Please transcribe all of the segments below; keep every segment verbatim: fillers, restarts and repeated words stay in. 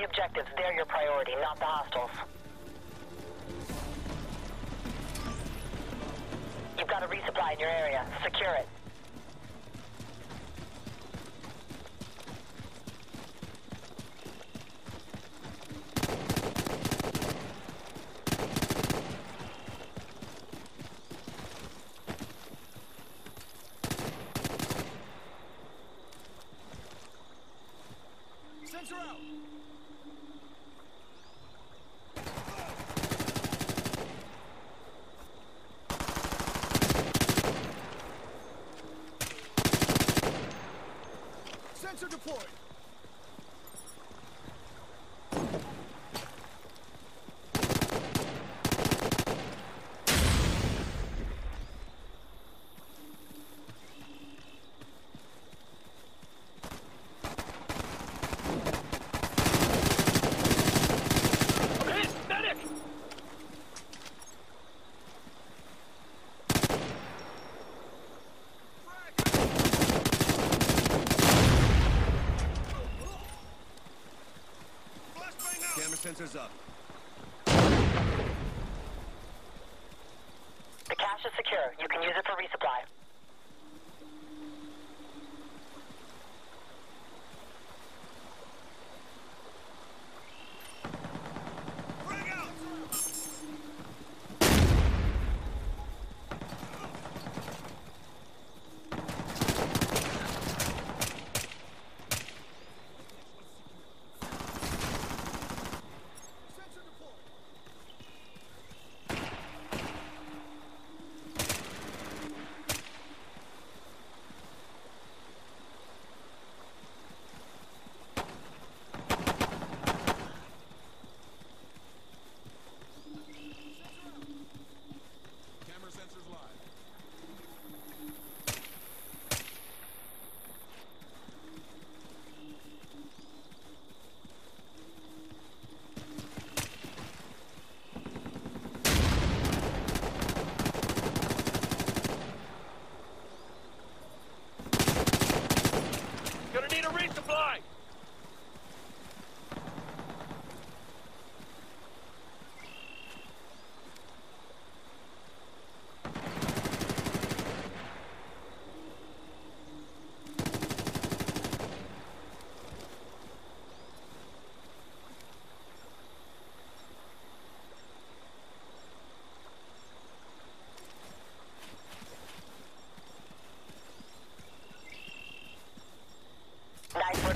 the objectives. They're your priority, not the hostiles. You've got a resupply in your area. Secure it. Sensors up. The cache is secure. You can use it for resupply.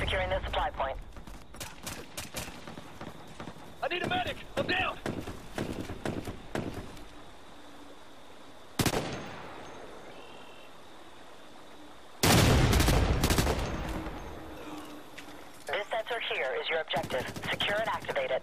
Securing the supply point. I need a medic! I'm down! This sensor here is your objective. Secure and activate it.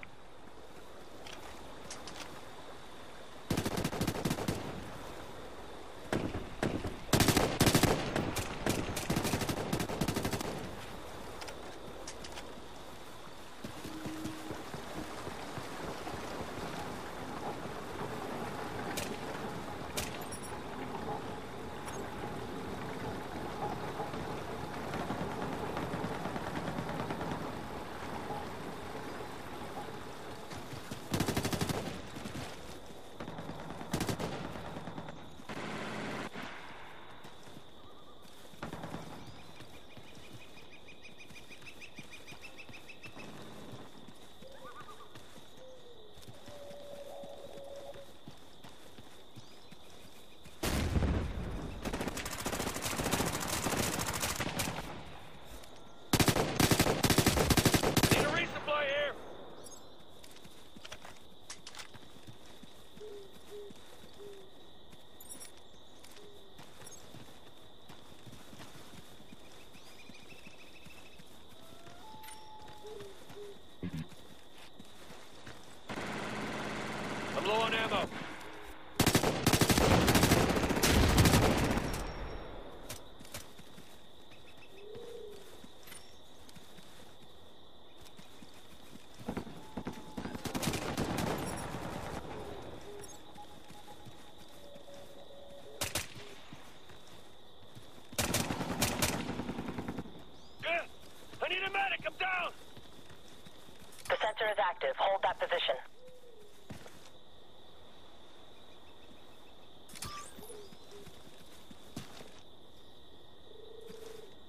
that position.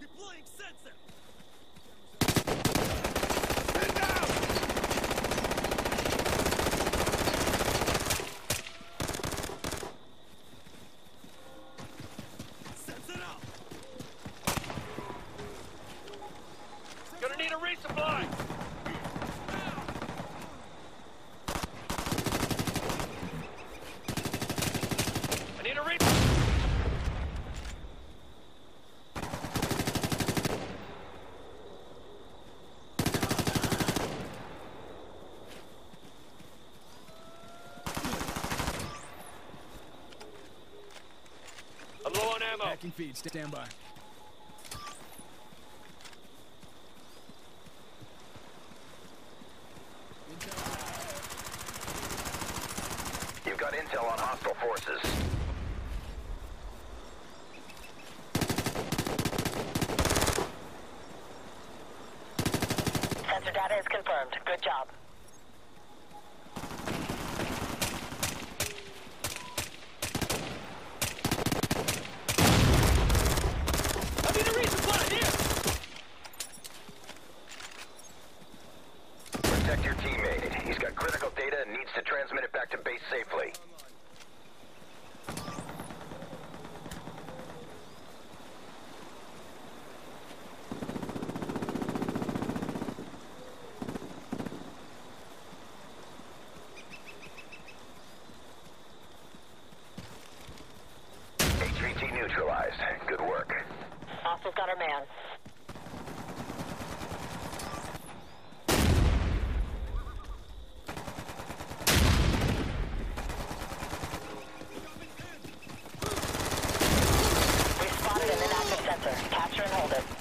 Deploying sensor! Packing feed, stand by. You've got intel on hostile forces. Sensor data is confirmed. Good job. Neutralized. Good work. Hostile's got our man. We've spotted an inactive sensor. Capture and hold it.